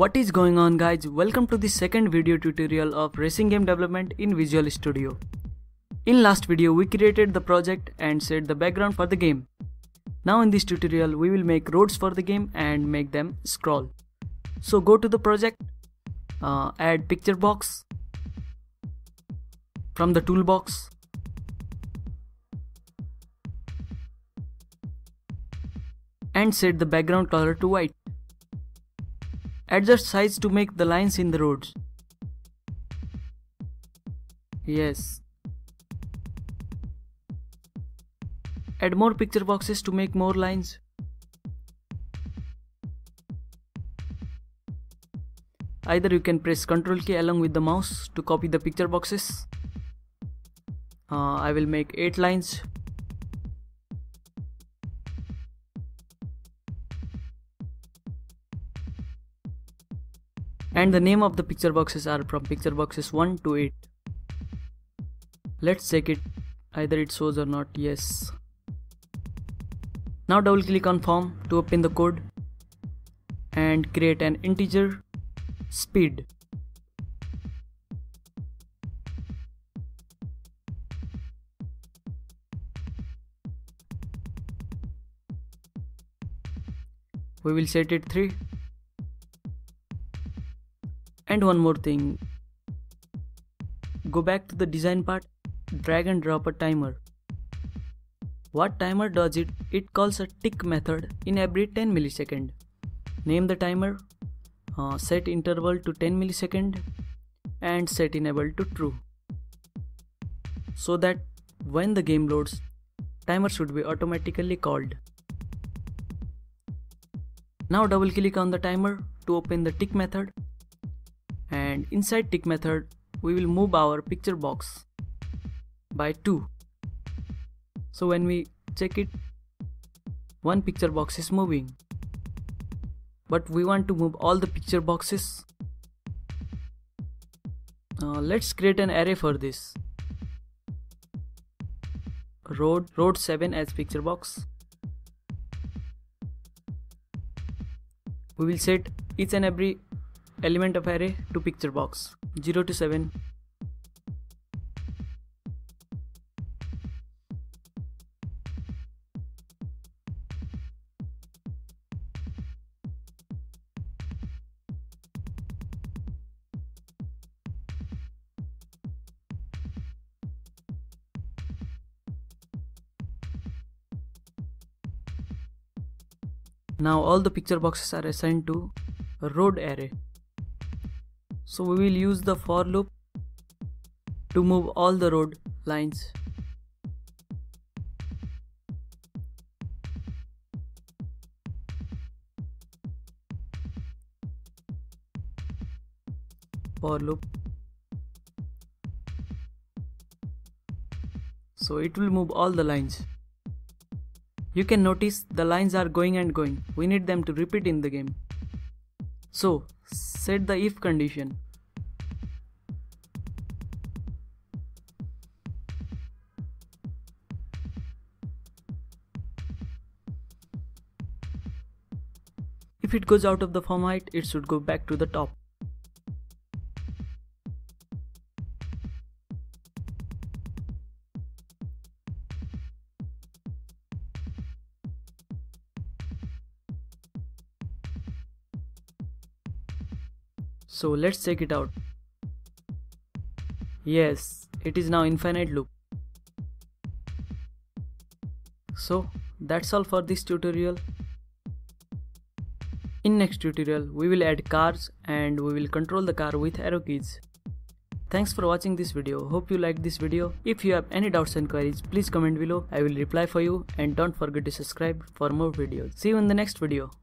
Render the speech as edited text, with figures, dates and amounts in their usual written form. What is going on, guys? Welcome to the second video tutorial of racing game development in Visual Studio. In last video we created the project and set the background for the game. Now in this tutorial we will make roads for the game and make them scroll. So go to the project, add PictureBox from the toolbox. And set the background color to white. Adjust size to make the lines in the roads. Yes. Add more picture boxes to make more lines. Either you can press Ctrl key along with the mouse to copy the picture boxes. I will make 8 lines. And the name of the picture boxes are from picture boxes 1 to 8. Let's check it, either it shows or not. Yes. Now double click on form to open the code and create an integer speed. We will set it 3. And one more thing, go back to the design part, drag and drop a timer. What timer does it? It calls a tick method in every 10 millisecond. Name the timer, set interval to 10 millisecond and set enable to true. So that when the game loads, timer should be automatically called. Now double click on the timer to open the tick method. And inside tick method, we will move our picture box by 2. So when we check it, one picture box is moving. But we want to move all the picture boxes. Let's create an array for this. Road 7 as picture box. We will set each and every element of array to picture box 0 to 7. Now all the picture boxes are assigned to a road array. So we will use the for loop to move all the road lines. For loop. So it will move all the lines. You can notice the lines are going and going. We need them to repeat in the game. So set the if condition. If it goes out of the form height, it should go back to the top. So let's check it out. Yes, it is now infinite loop. So that's all for this tutorial. In next tutorial we will add cars and we will control the car with arrow keys. Thanks for watching this video. Hope you liked this video. If you have any doubts and queries, please comment below. I will reply for you and don't forget to subscribe for more videos. See you in the next video.